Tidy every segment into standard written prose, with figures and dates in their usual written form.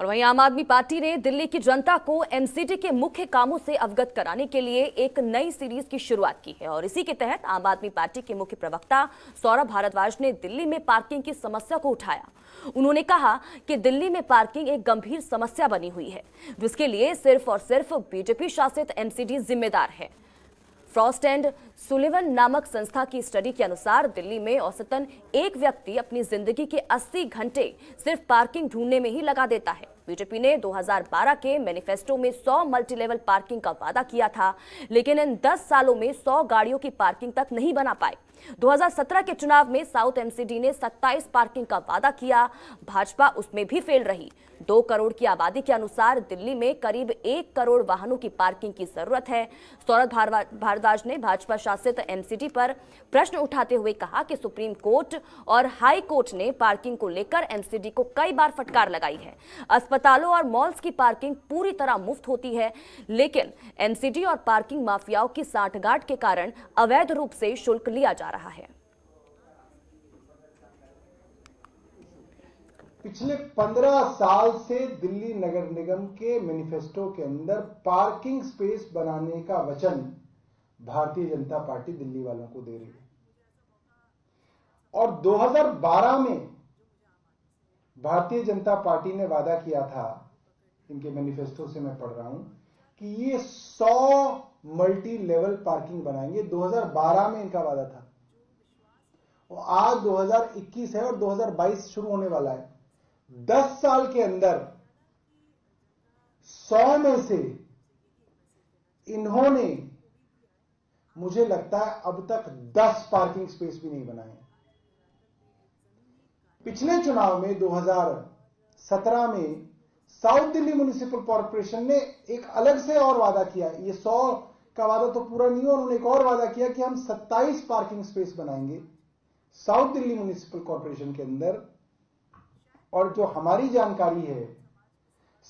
और वहीं आम आदमी पार्टी ने दिल्ली की जनता को एमसीडी के मुख्य कामों से अवगत कराने के लिए एक नई सीरीज की शुरुआत की है और इसी के तहत आम आदमी पार्टी के मुख्य प्रवक्ता सौरभ भारद्वाज ने दिल्ली में पार्किंग की समस्या को उठाया। उन्होंने कहा कि दिल्ली में पार्किंग एक गंभीर समस्या बनी हुई है, जिसके लिए सिर्फ और सिर्फ बीजेपी शासित एमसीडी जिम्मेदार है। फ्रॉस्ट एंड सुलिवन नामक संस्था की स्टडी के अनुसार दिल्ली में औसतन एक व्यक्ति अपनी जिंदगी के 80 घंटे सिर्फ पार्किंग ढूंढने में ही लगा देता है। बीजेपी ने 2012 के मैनिफेस्टो में 100 मल्टीलेवल पार्किंग का वादा किया था, लेकिन इन 10 सालों में 100 गाड़ियों की पार्किंग तक नहीं बना पाए। 2017 के चुनाव में साउथ एमसीडी ने 27 पार्किंग का वादा किया, भाजपा उसमें भी फेल रही। 2 करोड़ की आबादी के अनुसार दिल्ली में करीब 1 करोड़ वाहनों की पार्किंग की जरूरत है। सौरभ भारद्वाज ने भाजपा शासित एमसीडी पर प्रश्न उठाते हुए कहा कि सुप्रीम कोर्ट और हाई कोर्ट ने पार्किंग को लेकर एमसीडी को कई बार फटकार लगाई है। अस्पतालों और मॉल्स की पार्किंग पूरी तरह मुफ्त होती है, लेकिन एमसीडी और पार्किंग माफियाओं की साठगांठ के कारण अवैध रूप से शुल्क लिया जा रहा है। पिछले 15 साल से दिल्ली नगर निगम के मैनिफेस्टो के अंदर पार्किंग स्पेस बनाने का वचन भारतीय जनता पार्टी दिल्ली वालों को दे रही है और 2012 में भारतीय जनता पार्टी ने वादा किया था, इनके मैनिफेस्टो से मैं पढ़ रहा हूं, कि ये 100 मल्टी लेवल पार्किंग बनाएंगे। 2012 में इनका वादा था और आज 2021 है और 2022 शुरू होने वाला है। 10 साल के अंदर 100 में से इन्होंने, मुझे लगता है, अब तक 10 पार्किंग स्पेस भी नहीं बनाए। पिछले चुनाव में 2017 में साउथ दिल्ली म्युनिसिपल कॉर्पोरेशन ने एक अलग से और वादा किया। ये 100 का वादा तो पूरा नहीं हुआ, उन्होंने एक और वादा किया कि हम 27 पार्किंग स्पेस बनाएंगे साउथ दिल्ली म्युनिसिपल कॉर्पोरेशन के अंदर, और जो हमारी जानकारी है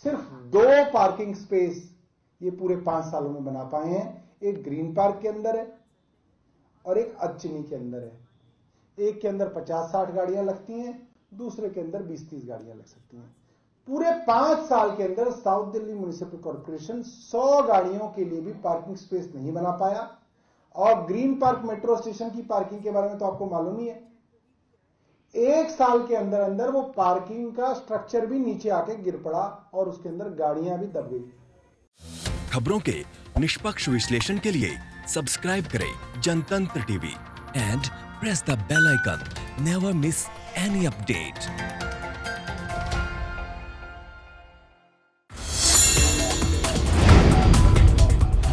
सिर्फ 2 पार्किंग स्पेस ये पूरे 5 सालों में बना पाए हैं। एक ग्रीन पार्क के अंदर है और एक अच्छनी के अंदर है। एक के अंदर 50-60 गाड़ियां लगती हैं, दूसरे के अंदर 20-30 गाड़ियां लग सकती हैं। पूरे 5 साल के अंदर साउथ दिल्ली म्युनिसिपल कॉर्पोरेशन 100 गाड़ियों के लिए भी पार्किंग स्पेस नहीं बना पाया। और ग्रीन पार्क मेट्रो स्टेशन की पार्किंग के बारे में तो आपको मालूम ही है, 1 साल के अंदर अंदर वो पार्किंग का स्ट्रक्चर भी नीचे आके गिर पड़ा और उसके अंदर गाड़ियां भी दब गई। खबरों के निष्पक्ष विश्लेषण के लिए सब्सक्राइब करें Jantantra TV and press the bell icon. Never miss any update.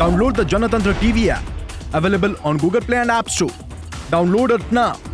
Download the Jantantra TV app, available on Google Play and App Store. Download it now.